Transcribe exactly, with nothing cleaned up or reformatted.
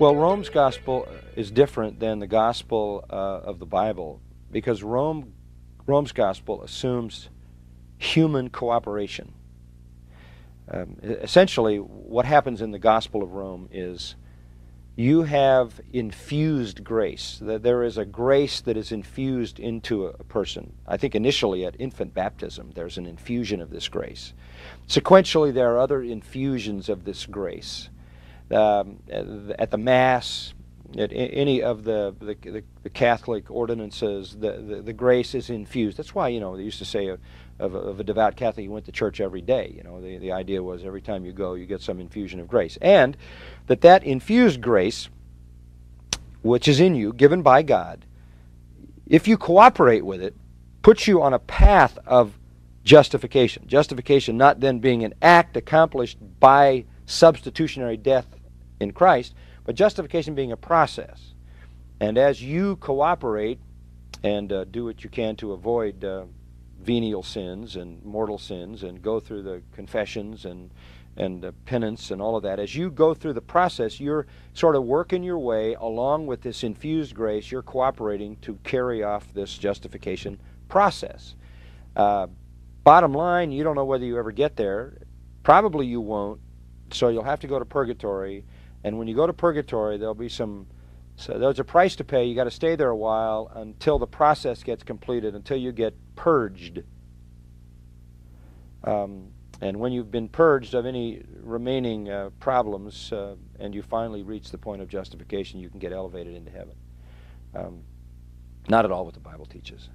Well, Rome's gospel is different than the gospel uh, of the Bible, because Rome, Rome's gospel assumes human cooperation. Um, essentially, what happens in the gospel of Rome is you have infused grace. That there is a grace that is infused into a person. I think initially at infant baptism, there's an infusion of this grace. Sequentially, there are other infusions of this grace. Um, at the Mass, at any of the, the, the Catholic ordinances, the, the, the grace is infused. That's why, you know, they used to say of, of, a, of a devout Catholic, you went to church every day. You know, the, the idea was every time you go, you get some infusion of grace. And that that infused grace, which is in you, given by God, if you cooperate with it, puts you on a path of justification. Justification not then being an act accomplished by substitutionary death in Christ, but justification being a process. And as you cooperate and uh, do what you can to avoid uh, venial sins and mortal sins and go through the confessions and, and uh, penance and all of that, as you go through the process, you're sort of working your way along with this infused grace. You're cooperating to carry off this justification process. Uh, bottom line, you don't know whether you ever get there. Probably you won't, so you'll have to go to purgatory. And when you go to purgatory, there'll be some, so there's a price to pay. You got to stay there a while until the process gets completed, until you get purged. Um, and when you've been purged of any remaining uh, problems uh, and you finally reach the point of justification, you can get elevated into heaven. Um, not at all what the Bible teaches.